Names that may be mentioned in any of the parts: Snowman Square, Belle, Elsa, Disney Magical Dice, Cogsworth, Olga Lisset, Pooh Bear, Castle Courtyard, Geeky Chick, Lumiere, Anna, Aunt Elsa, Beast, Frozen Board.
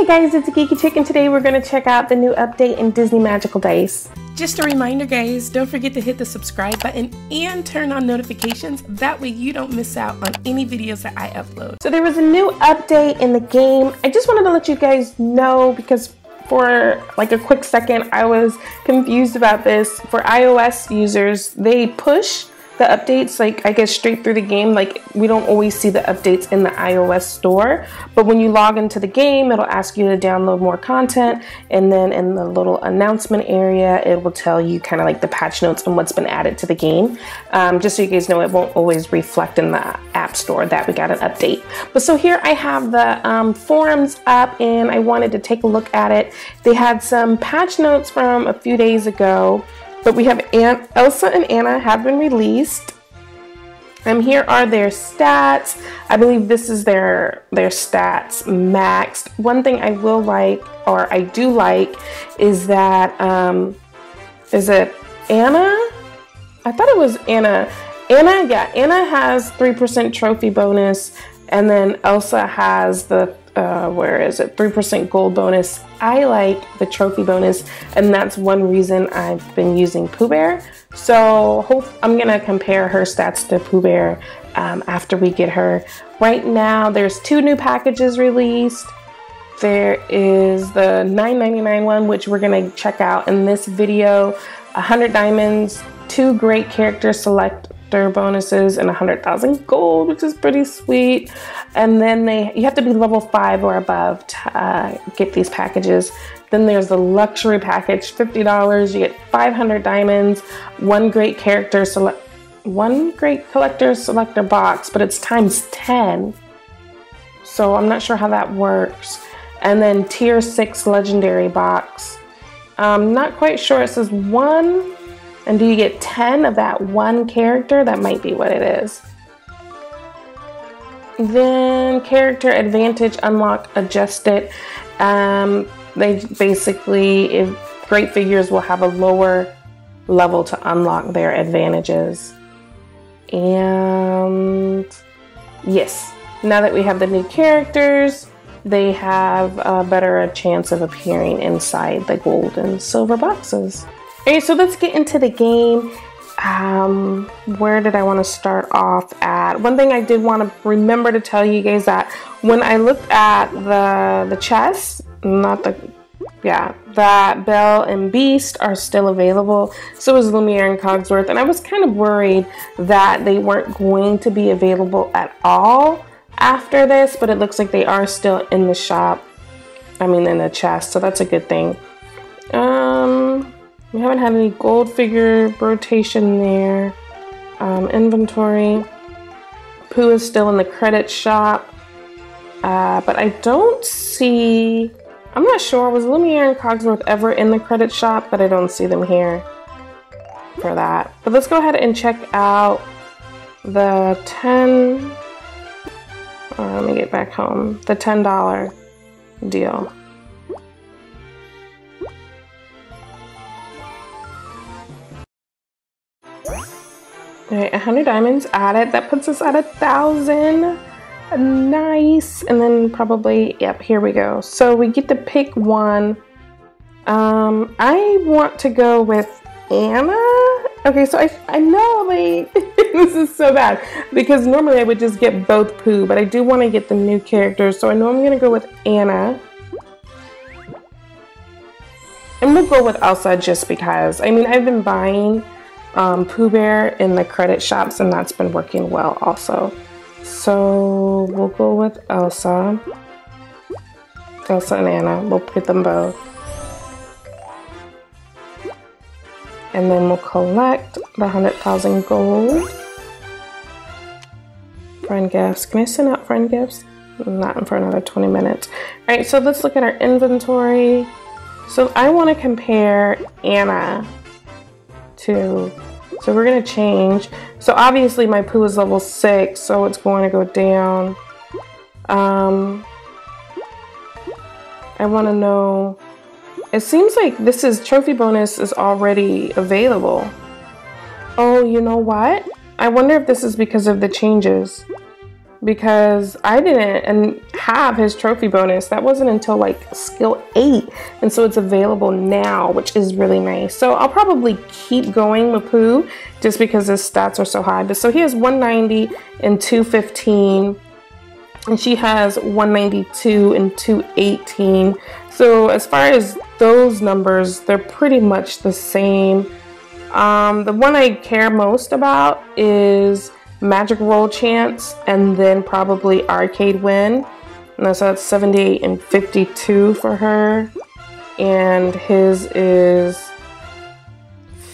Hey guys, it's Geeky Chick and today we're going to check out the new update in Disney Magical Dice. Just a reminder guys, don't forget to hit the subscribe button and turn on notifications, that way you don't miss out on any videos that I upload. So there was a new update in the game. I just wanted to let you guys know because for like a quick second I was confused about this. For iOS users, they push the updates, like I guess straight through the game. Like we don't always see the updates in the iOS store, but when you log into the game it'll ask you to download more content, and then in the little announcement area it will tell you kind of like the patch notes and what's been added to the game, just so you guys know it won't always reflect in the app store that we got an update. But so here I have the forums up and I wanted to take a look at it. They had some patch notes from a few days ago, but we have Aunt Elsa and Anna have been released. And here are their stats. I believe this is their stats maxed. One thing I will like, or I do like, is that, is it Anna? I thought it was Anna. Anna, yeah, Anna has 3% trophy bonus, and then Elsa has the 3% gold bonus. I like the trophy bonus, and that's one reason I've been using Pooh Bear. So I'm gonna compare her stats to Pooh Bear after we get her. Right now there's two new packages released. There is the $9.99 one, which we're gonna check out in this video. 100 diamonds, two great character select bonuses, and 100,000 gold, which is pretty sweet. And then you have to be level 5 or above to get these packages. Then there's the luxury package, $50. You get 500 diamonds, one great collector selector box, but it's times 10, so I'm not sure how that works. And then tier 6 legendary box. I'm not quite sure. It says one. And do you get 10 of that one character? That might be what it is. Then character advantage unlock adjusted. They basically, if great figures will have a lower level to unlock their advantages. And yes, now that we have the new characters, they have a better chance of appearing inside the gold and silver boxes. Alright, so let's get into the game. Where did I want to start off at? One thing I did want to remember to tell you guys that when I looked at the chest, that Belle and Beast are still available. So is Lumiere and Cogsworth, and I was kind of worried that they weren't going to be available at all after this, but it looks like they are still in the shop. I mean, in the chest, so that's a good thing. We haven't had any gold figure rotation there. Inventory. Pooh is still in the credit shop. But I don't see... I'm not sure. Was Lumiere and Cogsworth ever in the credit shop? But I don't see them here for that. But let's go ahead and check out the 10... let me get back home. The $10 deal. Alright, 100 diamonds added. That puts us at 1,000. Nice. And then probably, yep, here we go. So we get to pick one. I want to go with Anna. Okay, so I know, like, this is so bad. Because normally I would just get both Pooh, but I do want to get the new characters. So I know I'm going to go with Anna. And we'll go with Elsa just because. I mean, I've been buying Pooh Bear in the credit shops, and that's been working well also. So we'll go with Elsa. Elsa and Anna. We'll get them both. And then we'll collect the 100,000 gold. Friend gifts. Can I send out friend gifts? Not for another 20 minutes. Alright, so let's look at our inventory. So I want to compare Anna. So we're going to change. So obviously my Pooh is level 6, so it's going to go down. I want to know, it seems like this is trophy bonus is already available. Oh, you know what? I wonder if this is because of the changes. Because I didn't, and have his trophy bonus. That wasn't until like skill 8, and so it's available now, which is really nice. So I'll probably keep going with Pooh just because his stats are so high. But so he has 190 and 215, and she has 192 and 218. So as far as those numbers, they're pretty much the same. The one I care most about is Magic Roll Chance, and then probably Arcade Win. And so that's 78 and 52 for her. And his is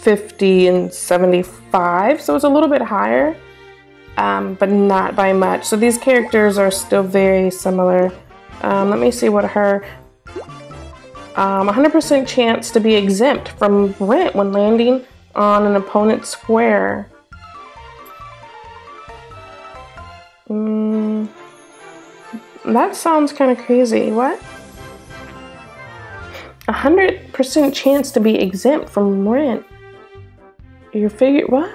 50 and 75, so it's a little bit higher, but not by much. So these characters are still very similar. Let me see what her... 100% chance to be exempt from rent when landing on an opponent's square. That sounds kind of crazy. What? 100% chance to be exempt from rent. You figure what?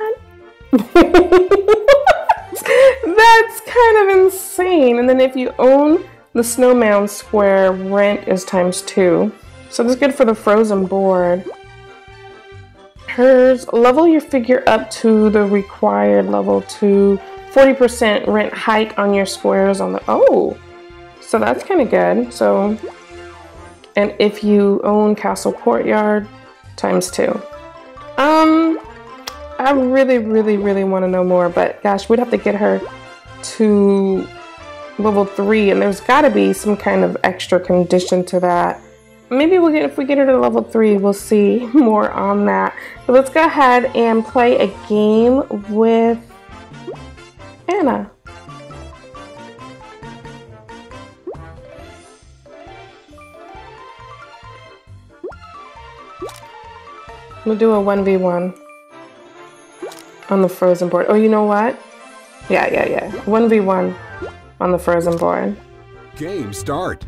That's kind of insane. And then if you own the Snowman Square, rent is ×2. So that's good for the Frozen Board. Hers, level your figure up to the required level to 40% rent hike on your squares on the... Oh! So that's kind of good. So, and if you own Castle Courtyard, ×2. I really want to know more, but gosh, we'd have to get her to level 3, and there's got to be some kind of extra condition to that. Maybe we'll get, if we get her to level 3, we'll see more on that. But let's go ahead and play a game with Anna. We'll do a 1v1 on the Frozen Board. Oh, you know what? Yeah. 1v1 on the Frozen Board. Game start.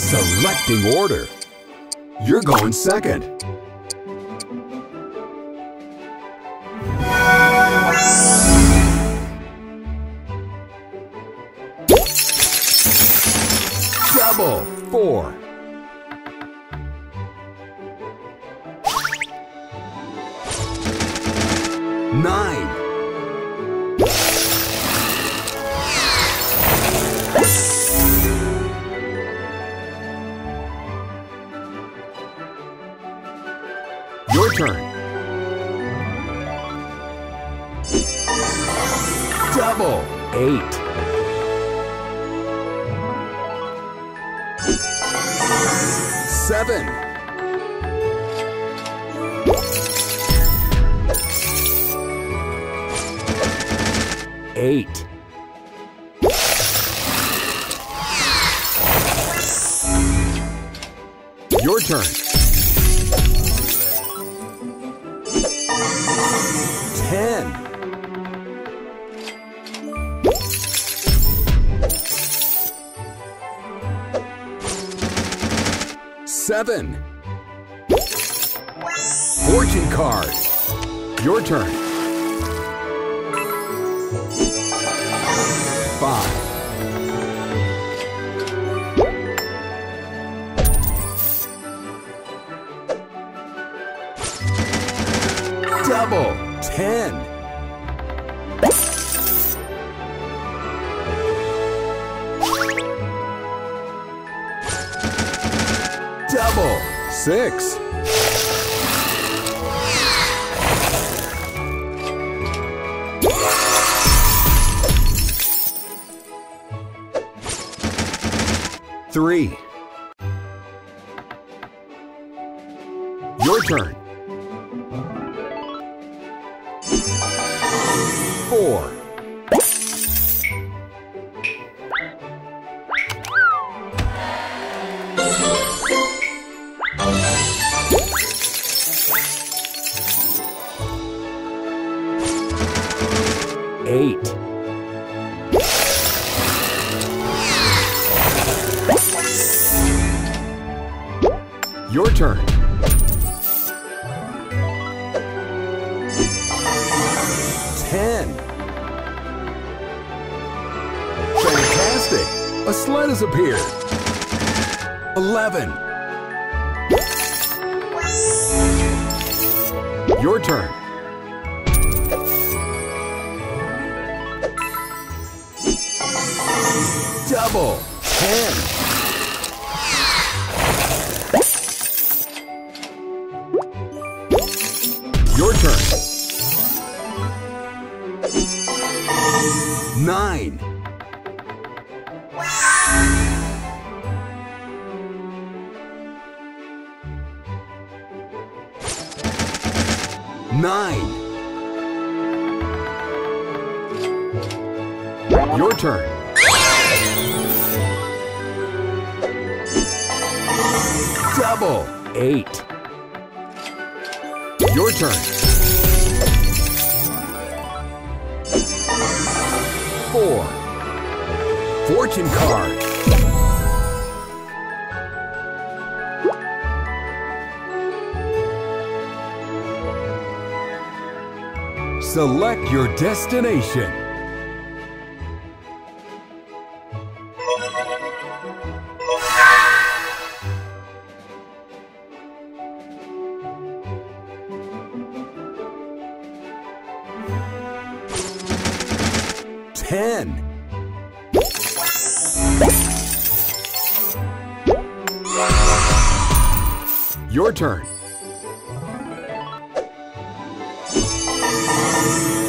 Selecting order. You're going second. Double 4. Your turn. 10. 7. Fortune card. Your turn. 5. 10. 6. 3. Your turn. score. Eight. Your turn. A sled has appeared. 11. Your turn. 10. Your turn. 9. Your turn. 8. Your turn. 4. Fortune card. 4. Select your destination. Your turn.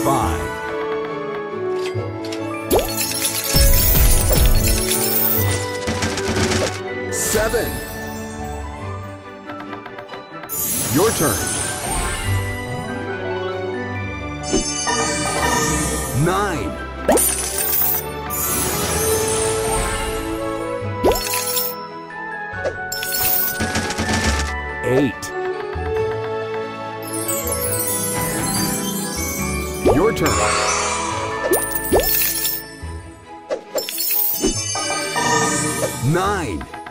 5. Your turn. 9. Your turn. 9.